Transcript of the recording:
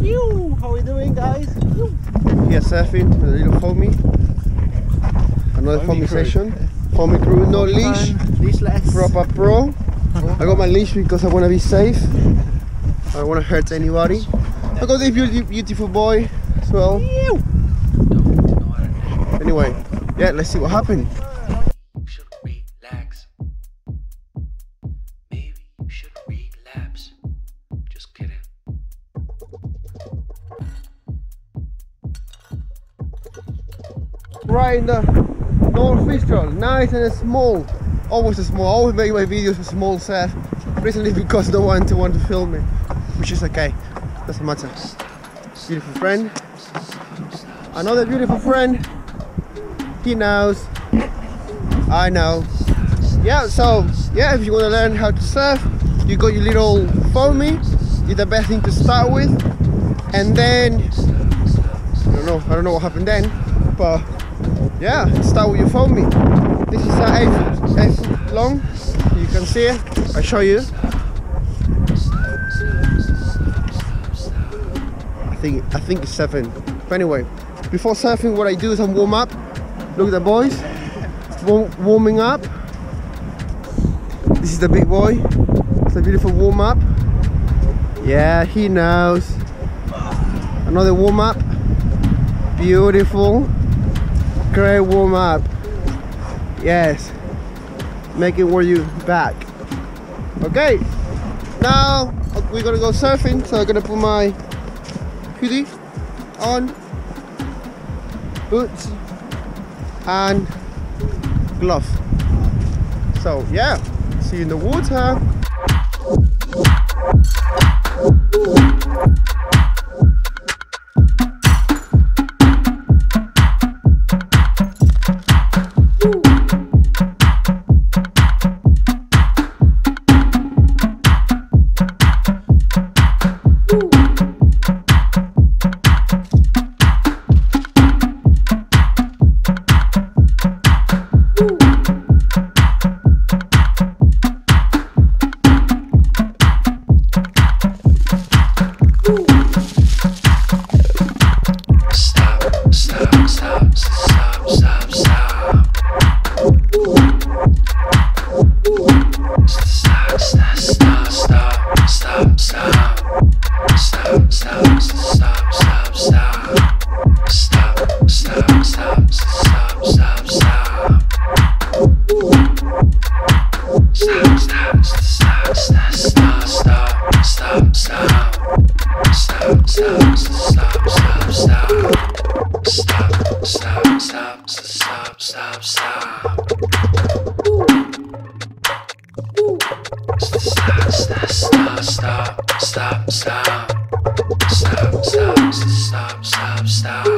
Yo, how are you doing, guys? Here surfing, a little foamy. Another foamy session. Foamy crew, no leash. Leashless. Proper pro. I got my leash because I want to be safe. I don't want to hurt anybody. I got this beautiful boy as well. Anyway, yeah, let's see what happened. Right in the North Fistral, nice and small. Always small. I always make my videos with small surf. Recently, because no one want to film me, which is okay. Doesn't matter. Beautiful friend. Another beautiful friend. He knows. I know. Yeah. So yeah, if you want to learn how to surf, you got your little foamy. It's the best thing to start with, and then I don't know what happened then, but. Yeah, start with your foamy. This is 8 foot long. You can see it. I show you. I think it's 7. But anyway, before surfing, what I do is I warm up. Look at the boys, warming up. This is the big boy. It's a beautiful warm up. Yeah, he knows. Another warm up. Beautiful. Great warm up. Yes. Make it where you back. Okay. Now we're gonna go surfing. So I'm gonna put my hoodie on, boots, and glove. So yeah. See you in the water. Stop.